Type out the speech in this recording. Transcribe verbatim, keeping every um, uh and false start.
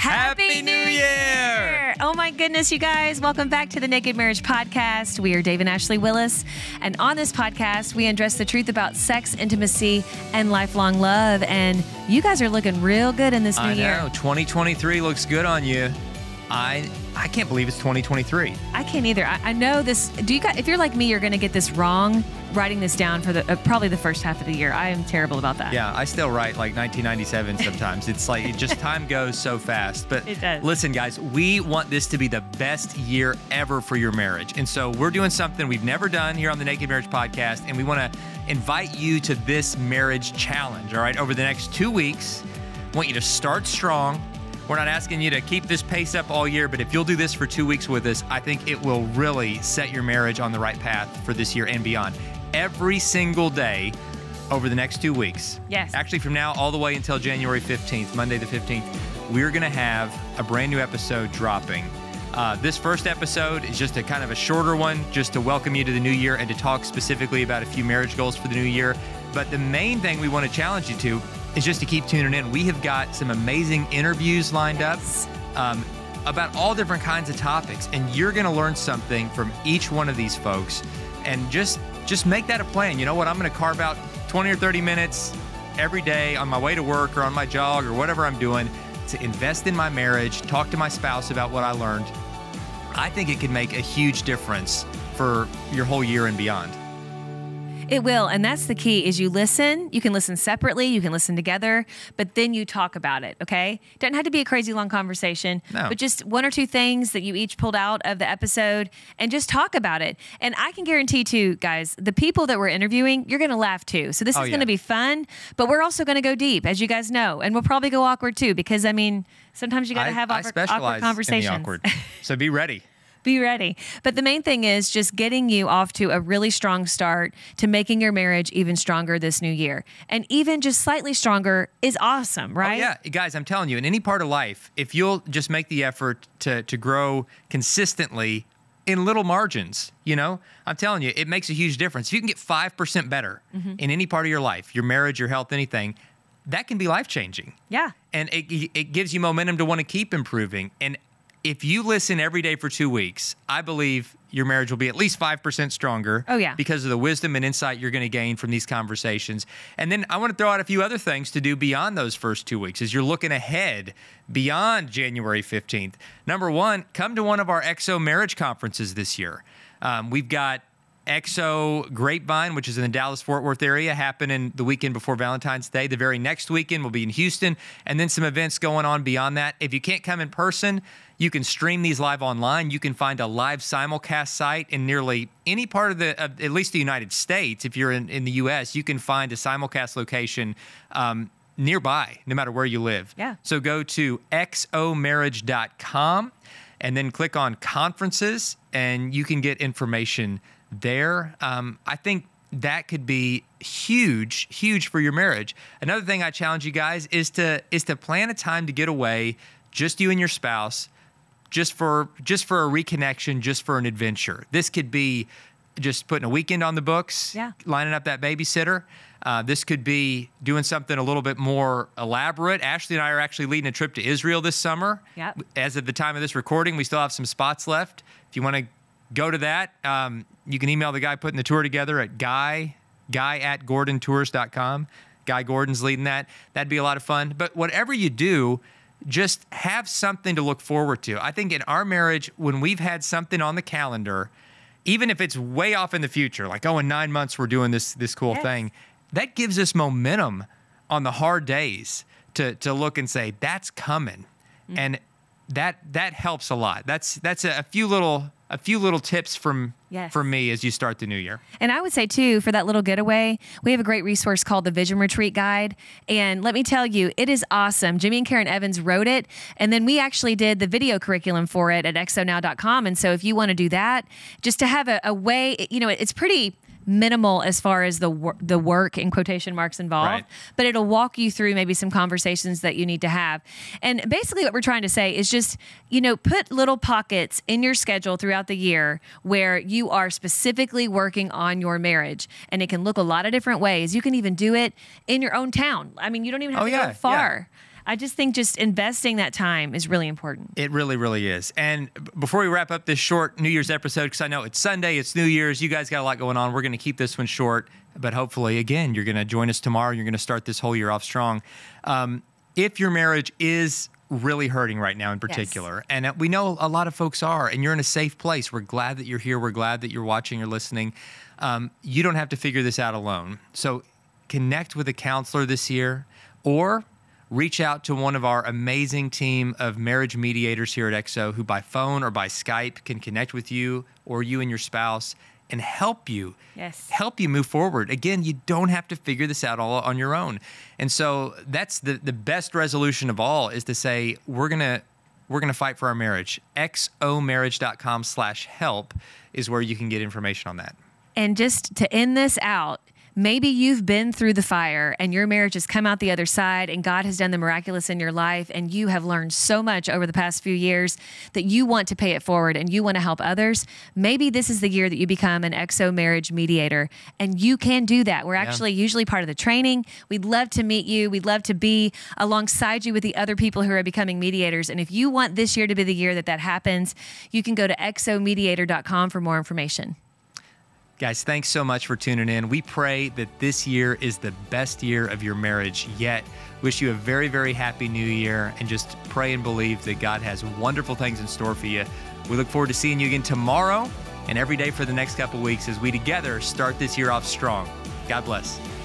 Happy, Happy New, New Year. Year! Oh my goodness, you guys. Welcome back to the Naked Marriage Podcast. We are Dave and Ashley Willis. And on this podcast, we address the truth about sex, intimacy, and lifelong love. And you guys are looking real good in this new I year. I know. twenty twenty-three looks good on you. I I can't believe it's twenty twenty-three. I can't either. I, I know this. Do you guys, if you're like me, you're going to get this wrong, writing this down for the uh, probably the first half of the year. I am terrible about that. Yeah, I still write like nineteen ninety-seven sometimes. It's like it just time goes so fast. But it does. Listen, guys, we want this to be the best year ever for your marriage. And so we're doing something we've never done here on the Naked Marriage Podcast. And we want to invite you to this marriage challenge. All right. Over the next two weeks, I want you to start strong. We're not asking you to keep this pace up all year, but if you'll do this for two weeks with us, I think it will really set your marriage on the right path for this year and beyond. Every single day over the next two weeks. Yes. Actually, from now all the way until January fifteenth, Monday the fifteenth, we're going to have a brand new episode dropping. Uh, this first episode is just a kind of a shorter one, just to welcome you to the new year and to talk specifically about a few marriage goals for the new year. But the main thing we want to challenge you to is just to keep tuning in. We have got some amazing interviews lined yes. up um, about all different kinds of topics, and you're going to learn something from each one of these folks. And just just make that a plan. You know what? I'm going to carve out twenty or thirty minutes every day on my way to work or on my jog or whatever I'm doing to invest in my marriage, talk to my spouse about what I learned. I think it could make a huge difference for your whole year and beyond. It will, and that's the key, is you listen. You can listen separately, you can listen together, but then you talk about it, okay? Doesn't have to be a crazy long conversation, no. But just one or two things that you each pulled out of the episode and just talk about it. And I can guarantee too, guys, the people that we're interviewing, you're gonna laugh too. So this oh, is yeah. gonna be fun, but we're also gonna go deep, as you guys know, and we'll probably go awkward too, because I mean, sometimes you gotta I, have awkward, I specialize awkward conversations. In the awkward. So be ready. Be ready. But the main thing is just getting you off to a really strong start to making your marriage even stronger this new year. And even just slightly stronger is awesome, right? Oh, yeah. Guys, I'm telling you, in any part of life, if you'll just make the effort to, to grow consistently in little margins, you know, I'm telling you, it makes a huge difference. If you can get five percent better mm-hmm. in any part of your life, your marriage, your health, anything, that can be life-changing. Yeah. And it, it gives you momentum to want to keep improving. And if you listen every day for two weeks, I believe your marriage will be at least five percent stronger. Oh, yeah. Because of the wisdom and insight you're going to gain from these conversations. And then I want to throw out a few other things to do beyond those first two weeks as you're looking ahead beyond January fifteenth. Number one, come to one of our X O marriage conferences this year. Um, we've got X O Grapevine, which is in the Dallas-Fort Worth area, happening the weekend before Valentine's Day. The very next weekend will be in Houston, and then some events going on beyond that. If you can't come in person, you can stream these live online. You can find a live simulcast site in nearly any part of the, of at least the United States. If you're in, in the U S, you can find a simulcast location um, nearby, no matter where you live. Yeah. So go to X O marriage dot com, and then click on conferences, and you can get information there. Um, I think that could be huge, huge for your marriage. Another thing I challenge you guys is to is to plan a time to get away, just you and your spouse, just for just for a reconnection, just for an adventure. This could be just putting a weekend on the books, yeah. lining up that babysitter. Uh, this could be doing something a little bit more elaborate. Ashley and I are actually leading a trip to Israel this summer. Yep. As of the time of this recording, we still have some spots left. If you want to go to that. Um, you can email the guy putting the tour together at guy, guy at gordon tours dot com. Guy Gordon's leading that. That'd be a lot of fun. But whatever you do, just have something to look forward to. I think in our marriage, when we've had something on the calendar, even if it's way off in the future, like, oh, in nine months we're doing this this cool yes. thing, that gives us momentum on the hard days to, to look and say, that's coming. Mm-hmm. And that that helps a lot. That's, that's a, a few little... A few little tips from, yes. from me as you start the new year. And I would say, too, for that little getaway, we have a great resource called the Vision Retreat Guide. And let me tell you, it is awesome. Jimmy and Karen Evans wrote it. And then we actually did the video curriculum for it at X O now dot com. And so if you want to do that, just to have a, a way, you know, it's pretty minimal as far as the wor the work in quotation marks involved, right. but it'll walk you through maybe some conversations that you need to have. And basically what we're trying to say is just, you know, put little pockets in your schedule throughout the year where you are specifically working on your marriage. And it can look a lot of different ways. You can even do it in your own town. I mean, you don't even have oh, to yeah, go far. Yeah. I just think just investing that time is really important. It really, really is. And before we wrap up this short New Year's episode, because I know it's Sunday, it's New Year's, you guys got a lot going on. We're going to keep this one short, but hopefully, again, you're going to join us tomorrow. You're going to start this whole year off strong. Um, if your marriage is really hurting right now in particular, yes. and we know a lot of folks are, and you're in a safe place. We're glad that you're here. We're glad that you're watching, you're listening. Um, you don't have to figure this out alone. So connect with a counselor this year, or reach out to one of our amazing team of marriage mediators here at X O who by phone or by Skype can connect with you or you and your spouse and help you, yes. help you move forward. Again, you don't have to figure this out all on your own. And so that's the, the best resolution of all is to say, we're gonna, we're gonna fight for our marriage. X O marriage dot com slash help is where you can get information on that. And just to end this out, maybe you've been through the fire and your marriage has come out the other side and God has done the miraculous in your life and you have learned so much over the past few years that you want to pay it forward and you want to help others. Maybe this is the year that you become an X O marriage mediator, and you can do that. We're yeah. actually usually part of the training. We'd love to meet you. We'd love to be alongside you with the other people who are becoming mediators. And if you want this year to be the year that that happens, you can go to X O mediator dot com for more information. Guys, thanks so much for tuning in. We pray that this year is the best year of your marriage yet. Wish you a very, very happy new year, and just pray and believe that God has wonderful things in store for you. We look forward to seeing you again tomorrow and every day for the next couple weeks as we together start this year off strong. God bless.